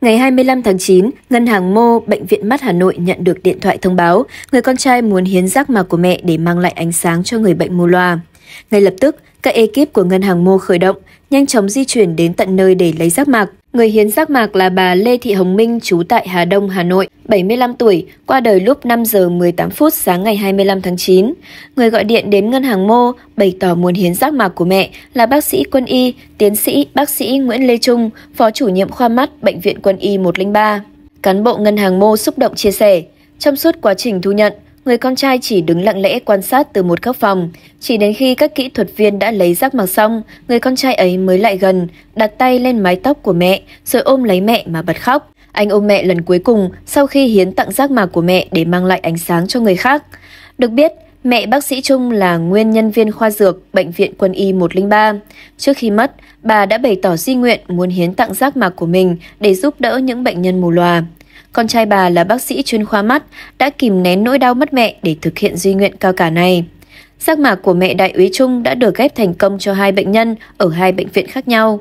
Ngày 25 tháng 9, Ngân hàng Mô, Bệnh viện Mắt Hà Nội nhận được điện thoại thông báo người con trai muốn hiến rác mạc của mẹ để mang lại ánh sáng cho người bệnh mù loà. Ngay lập tức, các ekip của Ngân hàng Mô khởi động, nhanh chóng di chuyển đến tận nơi để lấy rác mạc. Người hiến rác mạc là bà Lê Thị Hồng Minh, trú tại Hà Đông, Hà Nội, 75 tuổi, qua đời lúc 5 giờ 18 phút sáng ngày 25 tháng 9. Người gọi điện đến Ngân hàng Mô bày tỏ muốn hiến rác mạc của mẹ là bác sĩ quân y, tiến sĩ bác sĩ Nguyễn Lê Trung, phó chủ nhiệm khoa mắt Bệnh viện quân y 103. Cán bộ Ngân hàng Mô xúc động chia sẻ, trong suốt quá trình thu nhận, người con trai chỉ đứng lặng lẽ quan sát từ một góc phòng. Chỉ đến khi các kỹ thuật viên đã lấy rác mạc xong, người con trai ấy mới lại gần, đặt tay lên mái tóc của mẹ, rồi ôm lấy mẹ mà bật khóc. Anh ôm mẹ lần cuối cùng sau khi hiến tặng rác mạc của mẹ để mang lại ánh sáng cho người khác. Được biết, mẹ bác sĩ Trung là nguyên nhân viên khoa dược Bệnh viện quân y 103. Trước khi mất, bà đã bày tỏ di nguyện muốn hiến tặng rác mạc của mình để giúp đỡ những bệnh nhân mù lòa. Con trai bà là bác sĩ chuyên khoa mắt, đã kìm nén nỗi đau mất mẹ để thực hiện di nguyện cao cả này. Rác mạc của mẹ Đại úy Trung đã được ghép thành công cho 2 bệnh nhân ở 2 bệnh viện khác nhau.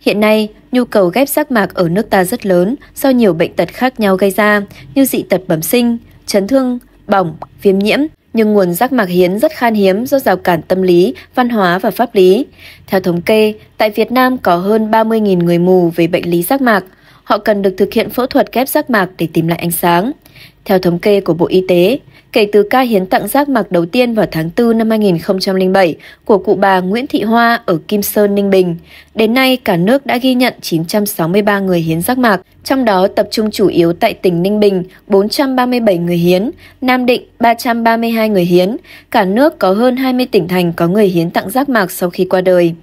Hiện nay, nhu cầu ghép rác mạc ở nước ta rất lớn do nhiều bệnh tật khác nhau gây ra như dị tật bẩm sinh, chấn thương, bỏng, viêm nhiễm. Nhưng nguồn rác mạc hiến rất khan hiếm do rào cản tâm lý, văn hóa và pháp lý. Theo thống kê, tại Việt Nam có hơn 30.000 người mù về bệnh lý rác mạc. Họ cần được thực hiện phẫu thuật ghép rác mạc để tìm lại ánh sáng. Theo thống kê của Bộ Y tế, kể từ ca hiến tặng rác mạc đầu tiên vào tháng 4 năm 2007 của cụ bà Nguyễn Thị Hoa ở Kim Sơn, Ninh Bình, đến nay cả nước đã ghi nhận 963 người hiến rác mạc, trong đó tập trung chủ yếu tại tỉnh Ninh Bình 437 người hiến, Nam Định 332 người hiến. Cả nước có hơn 20 tỉnh thành có người hiến tặng rác mạc sau khi qua đời.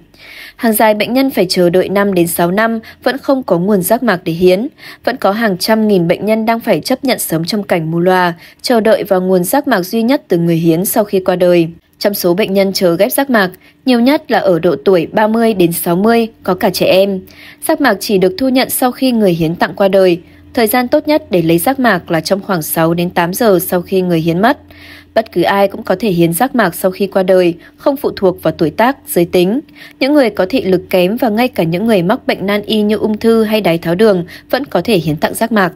Hàng dài bệnh nhân phải chờ đợi 5 đến 6 năm vẫn không có nguồn rác mạc để hiến. Vẫn có hàng trăm nghìn bệnh nhân đang phải chấp nhận sống trong cảnh mù lòa, chờ đợi vào nguồn rác mạc duy nhất từ người hiến sau khi qua đời. Trong số bệnh nhân chờ ghép rác mạc, nhiều nhất là ở độ tuổi 30 đến 60, có cả trẻ em. Rác mạc chỉ được thu nhận sau khi người hiến tặng qua đời. Thời gian tốt nhất để lấy rác mạc là trong khoảng 6 đến 8 giờ sau khi người hiến mất. Bất cứ ai cũng có thể hiến rác mạc sau khi qua đời, không phụ thuộc vào tuổi tác, giới tính. Những người có thị lực kém và ngay cả những người mắc bệnh nan y như ung thư hay đái tháo đường vẫn có thể hiến tặng rác mạc.